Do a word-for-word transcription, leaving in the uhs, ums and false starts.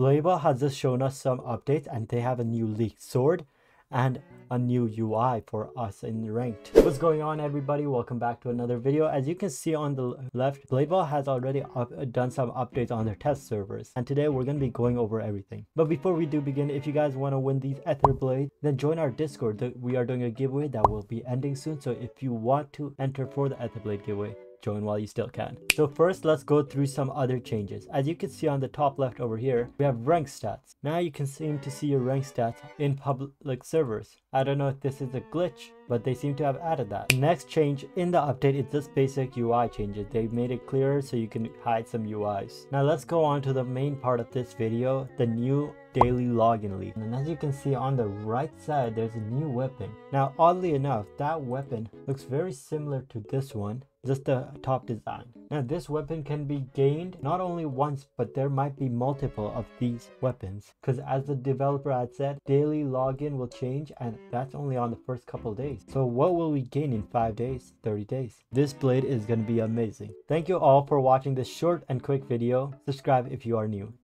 Blade Ball has just shown us some updates, and they have a new leaked sword and a new U I for us in ranked. What's going on, everybody? Welcome back to another video. As you can see on the left, Blade Ball has already up, done some updates on their test servers, and today we're going to be going over everything. But before we do begin, if you guys want to win these Etherblade, then join our Discord. We are doing a giveaway that will be ending soon, so if you want to enter for the Etherblade giveaway, join while you still can. So first, let's go through some other changes. As you can see on the top left over here, we have rank stats. Now you can seem to see your rank stats in public servers. I don't know if this is a glitch, but they seem to have added that. The next change in the update is just basic U I changes. They've made it clearer so you can hide some U Is. Now let's go on to the main part of this video, the new daily login leak. And as you can see on the right side, there's a new weapon. Now oddly enough, that weapon looks very similar to this one, just the top design. Now this weapon can be gained not only once, but there might be multiple of these weapons, because as the developer had said, daily login will change, and that's only on the first couple days. So what will we gain in five days, thirty days? This blade is going to be amazing. Thank you all for watching this short and quick video. Subscribe if you are new.